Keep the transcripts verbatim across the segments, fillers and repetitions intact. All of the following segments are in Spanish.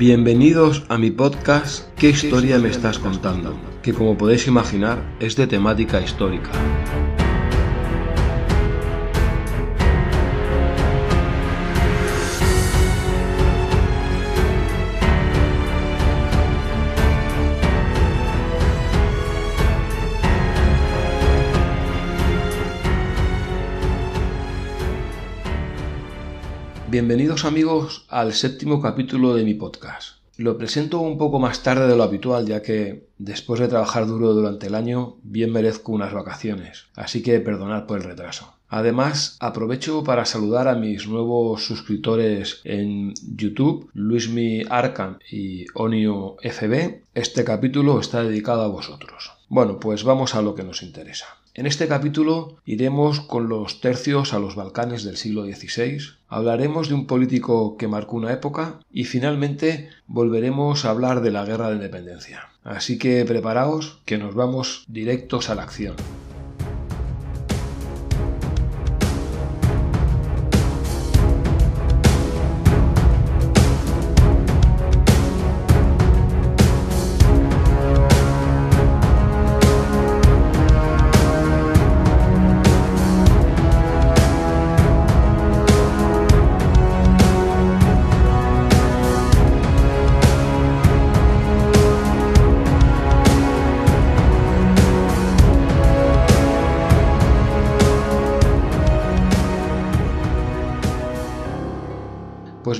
Bienvenidos a mi podcast ¿Qué historia me estás contando?, que como podéis imaginar es de temática histórica. Bienvenidos amigos al séptimo capítulo de mi podcast. Lo presento un poco más tarde de lo habitual, ya que después de trabajar duro durante el año, bien merezco unas vacaciones, así que perdonad por el retraso. Además, aprovecho para saludar a mis nuevos suscriptores en YouTube, Luismi Arcan y Onio F B. Este capítulo está dedicado a vosotros. Bueno, pues vamos a lo que nos interesa. En este capítulo iremos con los tercios a los Balcanes del siglo dieciséis, hablaremos de un político que marcó una época y finalmente volveremos a hablar de la Guerra de Independencia. Así que preparaos, que nos vamos directos a la acción.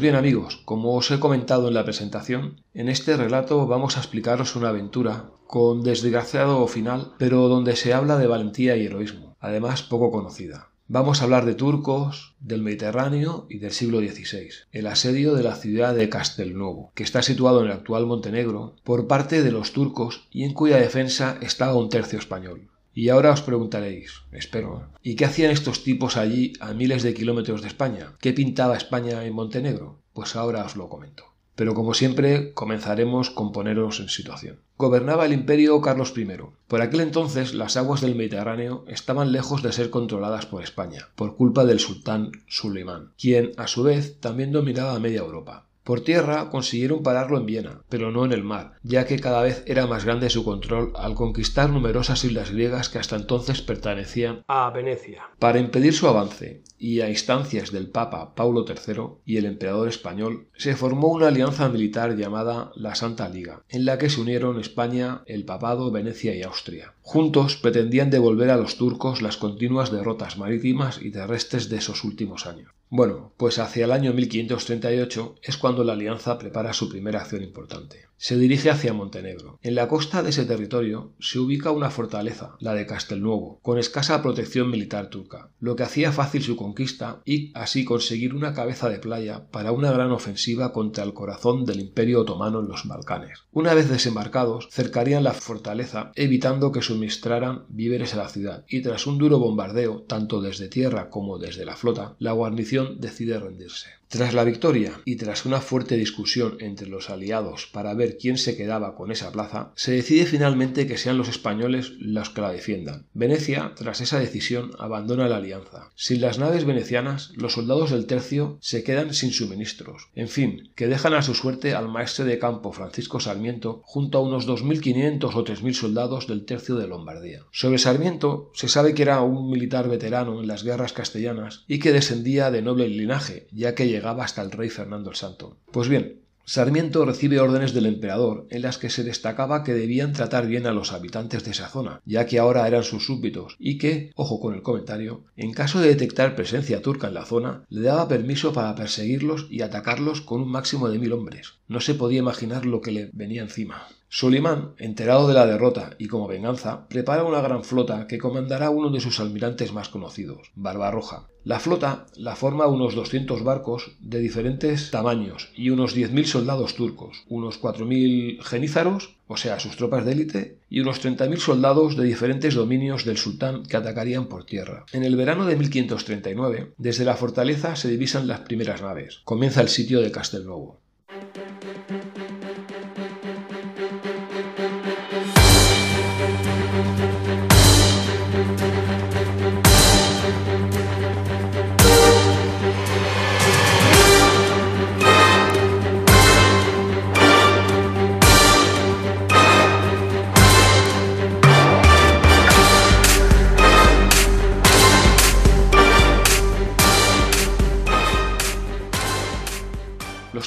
Bien amigos, como os he comentado en la presentación, en este relato vamos a explicaros una aventura con desgraciado final, pero donde se habla de valentía y heroísmo, además poco conocida. Vamos a hablar de turcos, del Mediterráneo y del siglo dieciséis, el asedio de la ciudad de Castelnuovo, que está situado en el actual Montenegro, por parte de los turcos y en cuya defensa estaba un tercio español. Y ahora os preguntaréis, espero, ¿y qué hacían estos tipos allí a miles de kilómetros de España? ¿Qué pintaba España en Montenegro? Pues ahora os lo comento. Pero como siempre, comenzaremos con poneros en situación. Gobernaba el imperio Carlos primero. Por aquel entonces, las aguas del Mediterráneo estaban lejos de ser controladas por España, por culpa del sultán Suleimán, quien, a su vez, también dominaba media Europa. Por tierra consiguieron pararlo en Viena, pero no en el mar, ya que cada vez era más grande su control al conquistar numerosas islas griegas que hasta entonces pertenecían a Venecia. Para impedir su avance, y a instancias del Papa Pablo tercero y el emperador español, se formó una alianza militar llamada la Santa Liga, en la que se unieron España, el Papado, Venecia y Austria. Juntos pretendían devolver a los turcos las continuas derrotas marítimas y terrestres de esos últimos años. Bueno, pues hacia el año mil quinientos treinta y ocho es cuando la alianza prepara su primera acción importante. Se dirige hacia Montenegro. En la costa de ese territorio se ubica una fortaleza, la de Castelnuovo, con escasa protección militar turca, lo que hacía fácil su conquista y así conseguir una cabeza de playa para una gran ofensiva contra el corazón del Imperio Otomano en los Balcanes. Una vez desembarcados, cercarían la fortaleza evitando que suministraran víveres a la ciudad y tras un duro bombardeo, tanto desde tierra como desde la flota, la guarnición decide rendirse. Tras la victoria y tras una fuerte discusión entre los aliados para ver quién se quedaba con esa plaza, se decide finalmente que sean los españoles los que la defiendan. Venecia, tras esa decisión, abandona la alianza. Sin las naves venecianas, los soldados del tercio se quedan sin suministros. En fin, que dejan a su suerte al maestre de campo Francisco Sarmiento junto a unos dos mil quinientos o tres mil soldados del tercio de Lombardía. Sobre Sarmiento se sabe que era un militar veterano en las guerras castellanas y que descendía de noble linaje, ya que llegaba hasta el rey Fernando el Santo. Pues bien, Sarmiento recibe órdenes del emperador en las que se destacaba que debían tratar bien a los habitantes de esa zona, ya que ahora eran sus súbditos y que, ojo con el comentario, en caso de detectar presencia turca en la zona, le daba permiso para perseguirlos y atacarlos con un máximo de mil hombres. No se podía imaginar lo que le venía encima. Suleimán, enterado de la derrota y como venganza, prepara una gran flota que comandará uno de sus almirantes más conocidos, Barbarroja. La flota la forma unos doscientos barcos de diferentes tamaños y unos diez mil soldados turcos, unos cuatro mil genízaros, o sea, sus tropas de élite, y unos treinta mil soldados de diferentes dominios del sultán que atacarían por tierra. En el verano de mil quinientos treinta y nueve, desde la fortaleza se divisan las primeras naves. Comienza el sitio de Castelnuovo.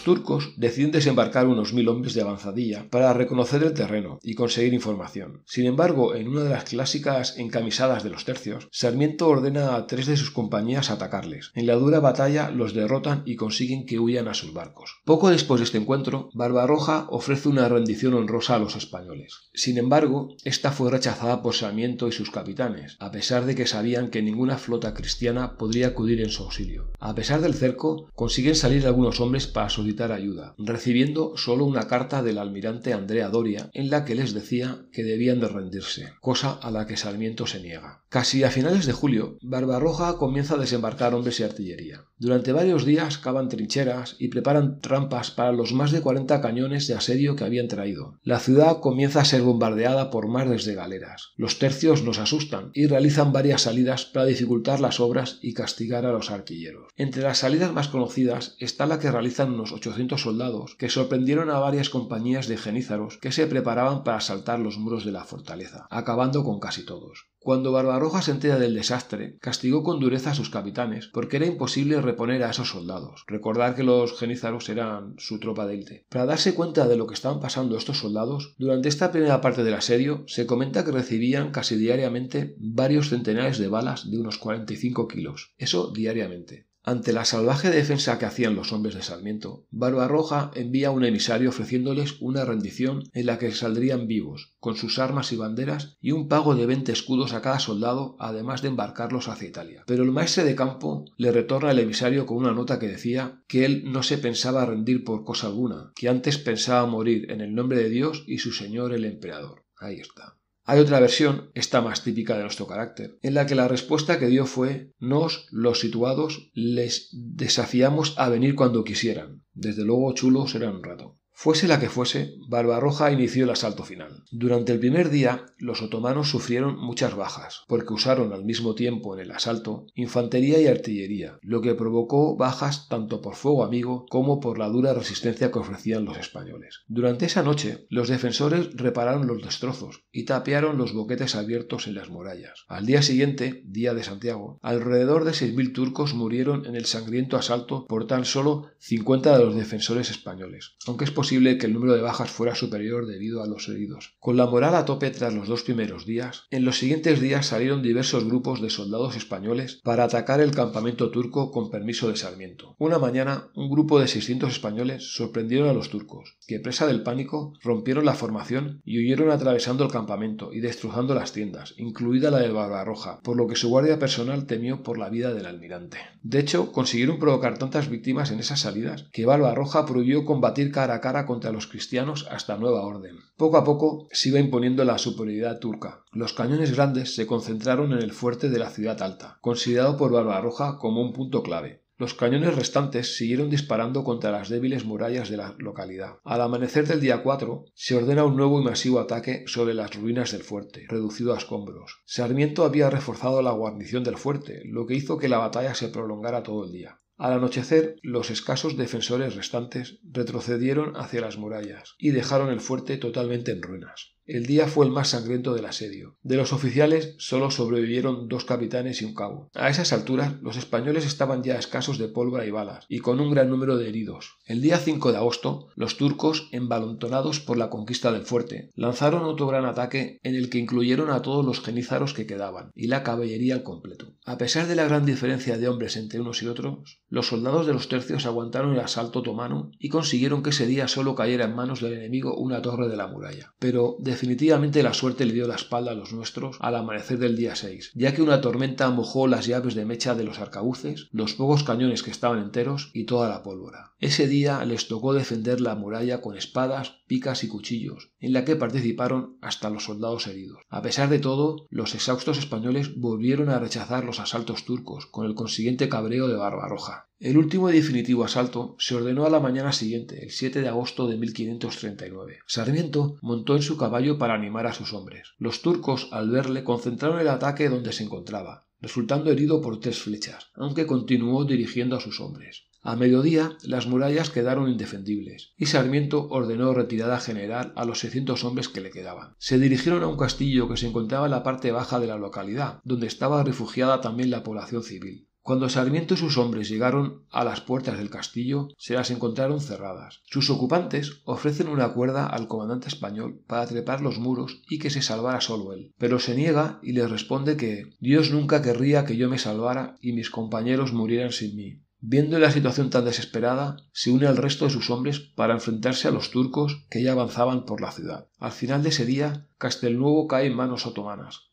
Los turcos deciden desembarcar unos mil hombres de avanzadilla para reconocer el terreno y conseguir información. Sin embargo, en una de las clásicas encamisadas de los tercios, Sarmiento ordena a tres de sus compañías atacarles. En la dura batalla los derrotan y consiguen que huyan a sus barcos. Poco después de este encuentro, Barbarroja ofrece una rendición honrosa a los españoles. Sin embargo, esta fue rechazada por Sarmiento y sus capitanes, a pesar de que sabían que ninguna flota cristiana podría acudir en su auxilio. A pesar del cerco, consiguen salir algunos hombres para solicitar ayuda, recibiendo solo una carta del almirante Andrea Doria en la que les decía que debían de rendirse, cosa a la que Sarmiento se niega. Casi a finales de julio, Barbarroja comienza a desembarcar hombres y artillería. Durante varios días cavan trincheras y preparan trampas para los más de cuarenta cañones de asedio que habían traído. La ciudad comienza a ser bombardeada por mar desde galeras. Los tercios los asustan y realizan varias salidas para dificultar las obras y castigar a los artilleros. Entre las salidas más conocidas está la que realizan unos ochocientos soldados que sorprendieron a varias compañías de genízaros que se preparaban para asaltar los muros de la fortaleza, acabando con casi todos. Cuando Barbarroja se entera del desastre, castigó con dureza a sus capitanes porque era imposible reponer a esos soldados. Recordar que los genízaros eran su tropa de élite. Para darse cuenta de lo que estaban pasando estos soldados, durante esta primera parte del asedio se comenta que recibían casi diariamente varios centenares de balas de unos cuarenta y cinco kilos. Eso diariamente. Ante la salvaje defensa que hacían los hombres de Sarmiento, Barbarroja envía a un emisario ofreciéndoles una rendición en la que saldrían vivos, con sus armas y banderas y un pago de veinte escudos a cada soldado, además de embarcarlos hacia Italia. Pero el maestre de campo le retorna al emisario con una nota que decía que él no se pensaba rendir por cosa alguna, que antes pensaba morir en el nombre de Dios y su señor el emperador. Ahí está. Hay otra versión, esta más típica de nuestro carácter, en la que la respuesta que dio fue: nos, los situados, les desafiamos a venir cuando quisieran. Desde luego chulos eran un rato. Fuese la que fuese, Barbarroja inició el asalto final. Durante el primer día, los otomanos sufrieron muchas bajas, porque usaron al mismo tiempo en el asalto infantería y artillería, lo que provocó bajas tanto por fuego amigo como por la dura resistencia que ofrecían los españoles. Durante esa noche, los defensores repararon los destrozos y tapiaron los boquetes abiertos en las murallas. Al día siguiente, día de Santiago, alrededor de seis mil turcos murieron en el sangriento asalto por tan solo cincuenta de los defensores españoles, aunque es posible posible que el número de bajas fuera superior debido a los heridos. Con la moral a tope tras los dos primeros días, en los siguientes días salieron diversos grupos de soldados españoles para atacar el campamento turco con permiso de Sarmiento. Una mañana, un grupo de seiscientos españoles sorprendieron a los turcos, que presa del pánico, rompieron la formación y huyeron atravesando el campamento y destrozando las tiendas, incluida la de Barbarroja, por lo que su guardia personal temió por la vida del almirante. De hecho, consiguieron provocar tantas víctimas en esas salidas que Barbarroja prohibió combatir cara a cara contra los cristianos hasta nueva orden. Poco a poco se iba imponiendo la superioridad turca. Los cañones grandes se concentraron en el fuerte de la ciudad alta, considerado por Barbarroja como un punto clave. Los cañones restantes siguieron disparando contra las débiles murallas de la localidad. Al amanecer del día cuatro, se ordena un nuevo y masivo ataque sobre las ruinas del fuerte, reducido a escombros. Sarmiento había reforzado la guarnición del fuerte, lo que hizo que la batalla se prolongara todo el día. Al anochecer, los escasos defensores restantes retrocedieron hacia las murallas y dejaron el fuerte totalmente en ruinas. El día fue el más sangriento del asedio. De los oficiales solo sobrevivieron dos capitanes y un cabo. A esas alturas, los españoles estaban ya escasos de pólvora y balas, y con un gran número de heridos. El día cinco de agosto, los turcos, envalentonados por la conquista del fuerte, lanzaron otro gran ataque en el que incluyeron a todos los genízaros que quedaban, y la caballería al completo. A pesar de la gran diferencia de hombres entre unos y otros, los soldados de los tercios aguantaron el asalto otomano y consiguieron que ese día solo cayera en manos del enemigo una torre de la muralla. Pero, de Definitivamente la suerte le dio la espalda a los nuestros al amanecer del día seis, ya que una tormenta mojó las llaves de mecha de los arcabuces, los pocos cañones que estaban enteros y toda la pólvora. Ese día les tocó defender la muralla con espadas, picas y cuchillos, en la que participaron hasta los soldados heridos. A pesar de todo, los exhaustos españoles volvieron a rechazar los asaltos turcos, con el consiguiente cabreo de Barbarroja. El último y definitivo asalto se ordenó a la mañana siguiente, el siete de agosto de mil quinientos treinta y nueve. Sarmiento montó en su caballo para animar a sus hombres. Los turcos, al verle, concentraron el ataque donde se encontraba, resultando herido por tres flechas, aunque continuó dirigiendo a sus hombres. A mediodía, las murallas quedaron indefendibles, y Sarmiento ordenó retirada general a los seiscientos hombres que le quedaban. Se dirigieron a un castillo que se encontraba en la parte baja de la localidad, donde estaba refugiada también la población civil. Cuando Sarmiento y sus hombres llegaron a las puertas del castillo, se las encontraron cerradas. Sus ocupantes ofrecen una cuerda al comandante español para trepar los muros y que se salvara solo él, pero se niega y les responde que «Dios nunca querría que yo me salvara y mis compañeros murieran sin mí». Viendo la situación tan desesperada, se une al resto de sus hombres para enfrentarse a los turcos que ya avanzaban por la ciudad. Al final de ese día, Castelnuovo cae en manos otomanas.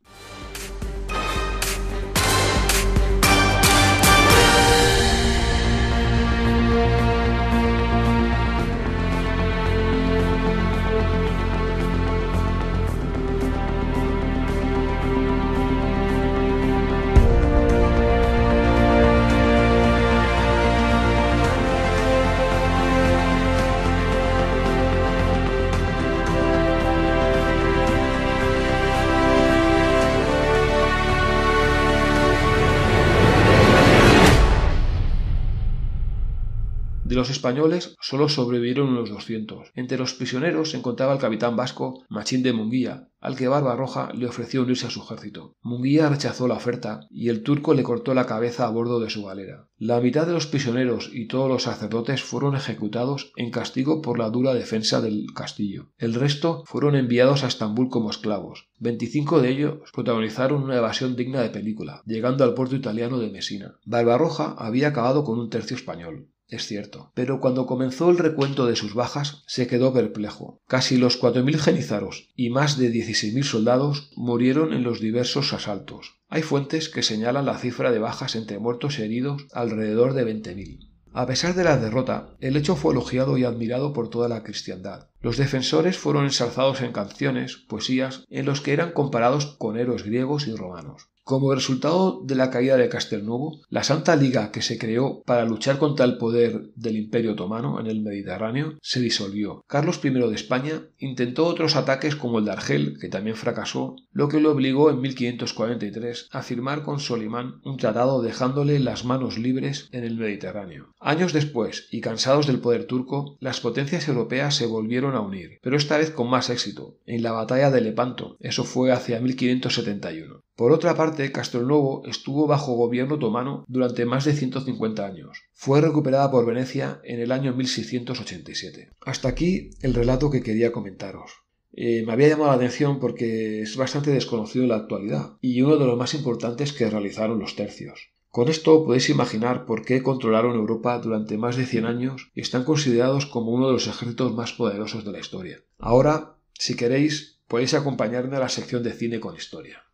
De los españoles solo sobrevivieron unos doscientos. Entre los prisioneros se encontraba el capitán vasco Machín de Munguía, al que Barbarroja le ofreció unirse a su ejército. Munguía rechazó la oferta y el turco le cortó la cabeza a bordo de su galera. La mitad de los prisioneros y todos los sacerdotes fueron ejecutados en castigo por la dura defensa del castillo. El resto fueron enviados a Estambul como esclavos. veinticinco de ellos protagonizaron una evasión digna de película, llegando al puerto italiano de Messina. Barbarroja había acabado con un tercio español. Es cierto, pero cuando comenzó el recuento de sus bajas, se quedó perplejo. Casi los cuatro mil jenizaros y más de dieciséis mil soldados murieron en los diversos asaltos. Hay fuentes que señalan la cifra de bajas entre muertos y heridos alrededor de veinte mil. A pesar de la derrota, el hecho fue elogiado y admirado por toda la cristiandad. Los defensores fueron ensalzados en canciones, poesías, en los que eran comparados con héroes griegos y romanos. Como resultado de la caída de Castelnuovo, la Santa Liga que se creó para luchar contra el poder del Imperio Otomano en el Mediterráneo se disolvió. Carlos primero de España intentó otros ataques como el de Argel, que también fracasó, lo que lo obligó en mil quinientos cuarenta y tres a firmar con Suleimán un tratado dejándole las manos libres en el Mediterráneo. Años después, y cansados del poder turco, las potencias europeas se volvieron a unir, pero esta vez con más éxito, en la batalla de Lepanto, eso fue hacia mil quinientos setenta y uno. Por otra parte, Castelnuovo estuvo bajo gobierno otomano durante más de ciento cincuenta años. Fue recuperada por Venecia en el año mil seiscientos ochenta y siete. Hasta aquí el relato que quería comentaros. Eh, me había llamado la atención porque es bastante desconocido en la actualidad y uno de los más importantes que realizaron los tercios. Con esto podéis imaginar por qué controlaron Europa durante más de cien años y están considerados como uno de los ejércitos más poderosos de la historia. Ahora, si queréis, podéis acompañarme a la sección de cine con historia.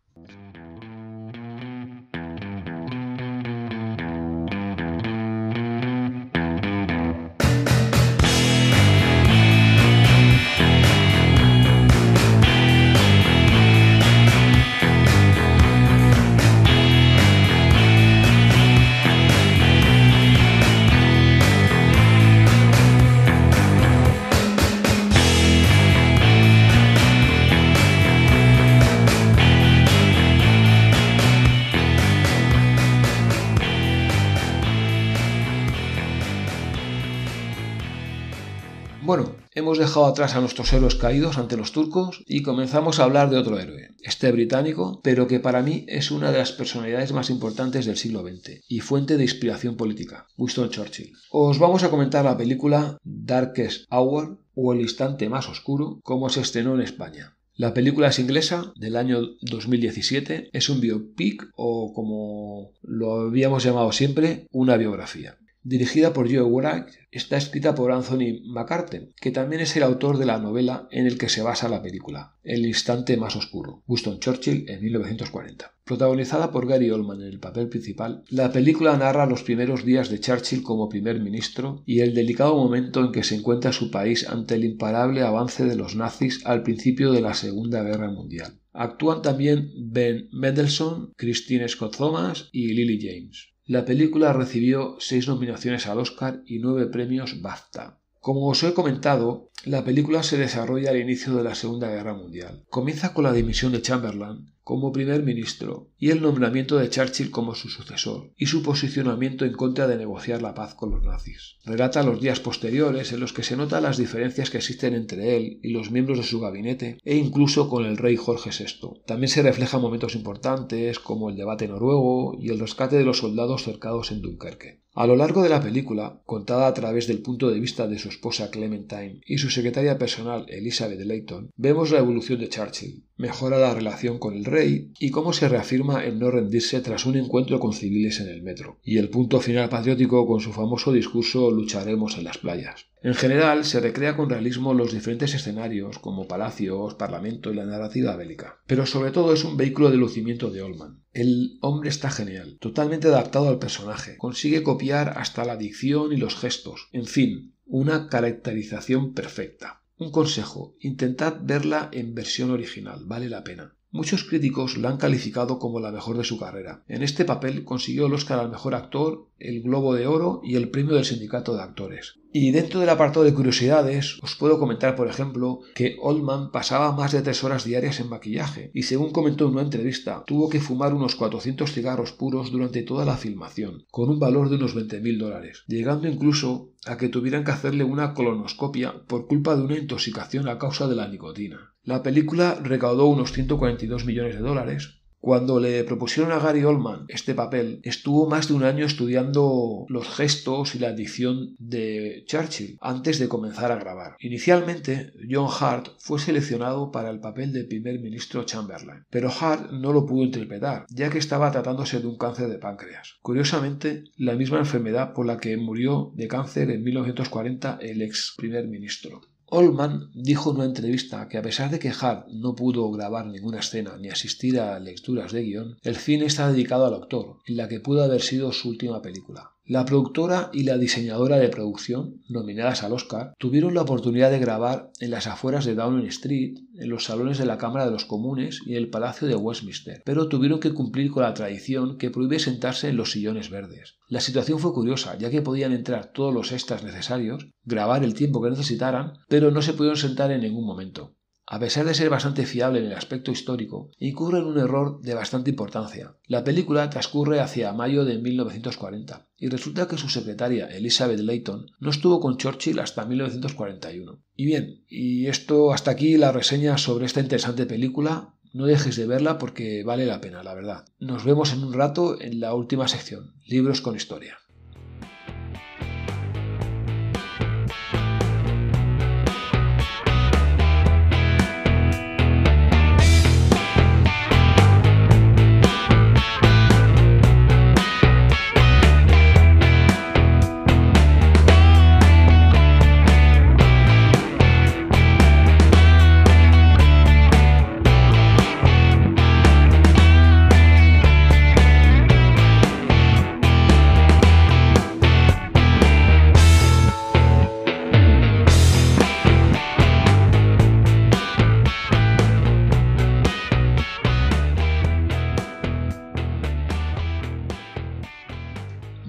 Hemos dejado atrás a nuestros héroes caídos ante los turcos y comenzamos a hablar de otro héroe, este británico, pero que para mí es una de las personalidades más importantes del siglo veinte y fuente de inspiración política, Winston Churchill. Os vamos a comentar la película Darkest Hour o El instante más oscuro, como se estrenó en España. La película es inglesa, del año dos mil diecisiete, es un biopic o, como lo habíamos llamado siempre, una biografía. Dirigida por Joe Wright, está escrita por Anthony McCarten, que también es el autor de la novela en el que se basa la película, El instante más oscuro, Winston Churchill en mil novecientos cuarenta. Protagonizada por Gary Oldman en el papel principal, la película narra los primeros días de Churchill como primer ministro y el delicado momento en que se encuentra su país ante el imparable avance de los nazis al principio de la Segunda Guerra Mundial. Actúan también Ben Mendelsohn, Christine Scott Thomas y Lily James. La película recibió seis nominaciones al Oscar y nueve premios BAFTA. Como os he comentado, la película se desarrolla al inicio de la Segunda Guerra Mundial. Comienza con la dimisión de Chamberlain, como primer ministro y el nombramiento de Churchill como su sucesor y su posicionamiento en contra de negociar la paz con los nazis. Relata los días posteriores en los que se nota las diferencias que existen entre él y los miembros de su gabinete e incluso con el rey Jorge sexto. También se reflejan momentos importantes como el debate noruego y el rescate de los soldados cercados en Dunkerque. A lo largo de la película, contada a través del punto de vista de su esposa Clementine y su secretaria personal Elizabeth Layton, vemos la evolución de Churchill, mejora la relación con el rey y cómo se reafirma en no rendirse tras un encuentro con civiles en el metro, y el punto final patriótico con su famoso discurso «Lucharemos en las playas». En general, se recrea con realismo los diferentes escenarios como palacios, parlamento y la narrativa bélica. Pero sobre todo es un vehículo de lucimiento de Oldman. El hombre está genial, totalmente adaptado al personaje. Consigue copiar hasta la dicción y los gestos. En fin, una caracterización perfecta. Un consejo, intentad verla en versión original, vale la pena. Muchos críticos la han calificado como la mejor de su carrera. En este papel consiguió el Oscar al Mejor Actor, el Globo de Oro y el Premio del Sindicato de Actores. Y dentro del apartado de curiosidades, os puedo comentar, por ejemplo, que Oldman pasaba más de tres horas diarias en maquillaje y, según comentó en una entrevista, tuvo que fumar unos cuatrocientos cigarros puros durante toda la filmación, con un valor de unos veinte mil dólares, llegando incluso a que tuvieran que hacerle una colonoscopia por culpa de una intoxicación a causa de la nicotina. La película recaudó unos ciento cuarenta y dos millones de dólares. Cuando le propusieron a Gary Oldman este papel, estuvo más de un año estudiando los gestos y la dicción de Churchill antes de comenzar a grabar. Inicialmente, John Hurt fue seleccionado para el papel de primer ministro Chamberlain, pero Hurt no lo pudo interpretar, ya que estaba tratándose de un cáncer de páncreas. Curiosamente, la misma enfermedad por la que murió de cáncer en mil novecientos cuarenta el ex primer ministro. Oldman dijo en una entrevista que a pesar de que Hart no pudo grabar ninguna escena ni asistir a lecturas de guión, el cine está dedicado al autor, en la que pudo haber sido su última película. La productora y la diseñadora de producción, nominadas al Oscar, tuvieron la oportunidad de grabar en las afueras de Downing Street, en los salones de la Cámara de los Comunes y en el Palacio de Westminster, pero tuvieron que cumplir con la tradición que prohíbe sentarse en los sillones verdes. La situación fue curiosa, ya que podían entrar todos los extras necesarios, grabar el tiempo que necesitaran, pero no se pudieron sentar en ningún momento. A pesar de ser bastante fiable en el aspecto histórico, incurre en un error de bastante importancia. La película transcurre hacia mayo de mil novecientos cuarenta y resulta que su secretaria Elizabeth Layton no estuvo con Churchill hasta mil novecientos cuarenta y uno. Y bien, y esto hasta aquí la reseña sobre esta interesante película. No dejes de verla porque vale la pena, la verdad. Nos vemos en un rato en la última sección, Libros con Historia.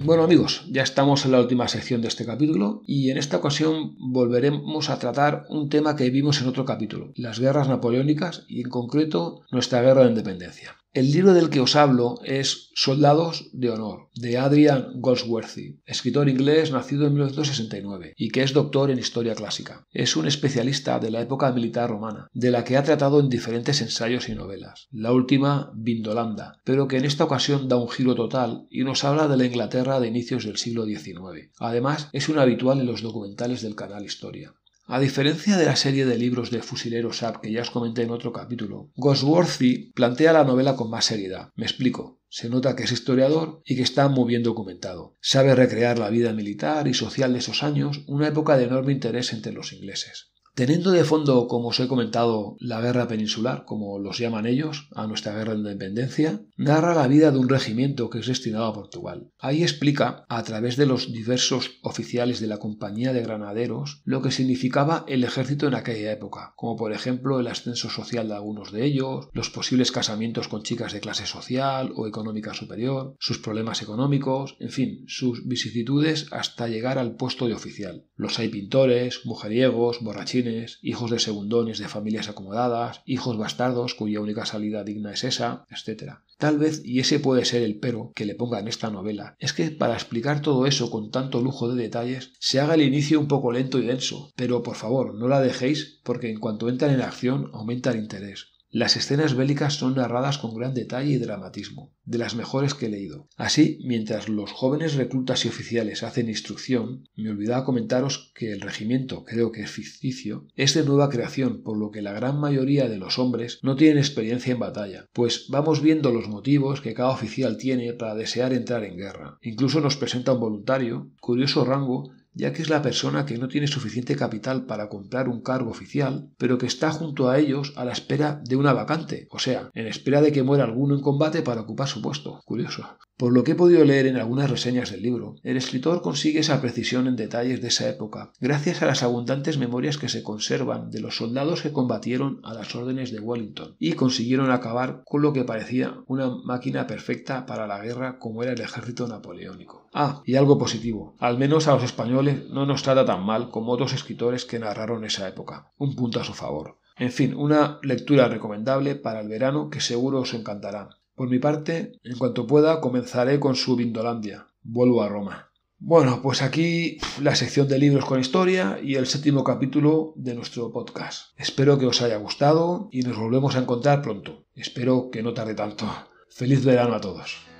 Bueno amigos, ya estamos en la última sección de este capítulo y en esta ocasión volveremos a tratar un tema que vimos en otro capítulo, las guerras napoleónicas y en concreto nuestra guerra de independencia. El libro del que os hablo es Soldados de Honor, de Adrian Goldsworthy, escritor inglés nacido en mil novecientos sesenta y nueve y que es doctor en Historia Clásica. Es un especialista de la época militar romana, de la que ha tratado en diferentes ensayos y novelas, la última Vindolanda, pero que en esta ocasión da un giro total y nos habla de la Inglaterra de inicios del siglo diecinueve. Además, es un habitual en los documentales del canal Historia. A diferencia de la serie de libros de Fusilero Saab que ya os comenté en otro capítulo, Goldsworthy plantea la novela con más seriedad. Me explico. Se nota que es historiador y que está muy bien documentado. Sabe recrear la vida militar y social de esos años, una época de enorme interés entre los ingleses. Teniendo de fondo, como os he comentado, la guerra peninsular, como los llaman ellos, a nuestra guerra de independencia, narra la vida de un regimiento que es destinado a Portugal. Ahí explica, a través de los diversos oficiales de la compañía de granaderos, lo que significaba el ejército en aquella época, como por ejemplo el ascenso social de algunos de ellos, los posibles casamientos con chicas de clase social o económica superior, sus problemas económicos, en fin, sus vicisitudes hasta llegar al puesto de oficial. Los hay pintores, mujeriegos, borrachines, alfileres, hijos de segundones de familias acomodadas, hijos bastardos cuya única salida digna es esa, etcétera. Tal vez, y ese puede ser el pero que le ponga en esta novela, es que para explicar todo eso con tanto lujo de detalles se haga el inicio un poco lento y denso, pero por favor no la dejéis porque en cuanto entran en acción aumenta el interés. Las escenas bélicas son narradas con gran detalle y dramatismo, de las mejores que he leído. Así, mientras los jóvenes reclutas y oficiales hacen instrucción, me olvidaba comentaros que el regimiento, creo que es ficticio, es de nueva creación, por lo que la gran mayoría de los hombres no tienen experiencia en batalla, pues vamos viendo los motivos que cada oficial tiene para desear entrar en guerra. Incluso nos presenta un voluntario, curioso rango, ya que es la persona que no tiene suficiente capital para comprar un cargo oficial, pero que está junto a ellos a la espera de una vacante, o sea, en espera de que muera alguno en combate para ocupar su puesto. Curioso. Por lo que he podido leer en algunas reseñas del libro, el escritor consigue esa precisión en detalles de esa época, gracias a las abundantes memorias que se conservan de los soldados que combatieron a las órdenes de Wellington y consiguieron acabar con lo que parecía una máquina perfecta para la guerra como era el ejército napoleónico. Ah, y algo positivo, al menos a los españoles no nos trata tan mal como otros escritores que narraron esa época. Un punto a su favor. En fin, una lectura recomendable para el verano que seguro os encantará. Por mi parte, en cuanto pueda, comenzaré con su Vindolandia. Vuelvo a Roma. Bueno, pues aquí la sección de libros con historia y el séptimo capítulo de nuestro podcast. Espero que os haya gustado y nos volvemos a encontrar pronto. Espero que no tarde tanto. ¡Feliz verano a todos!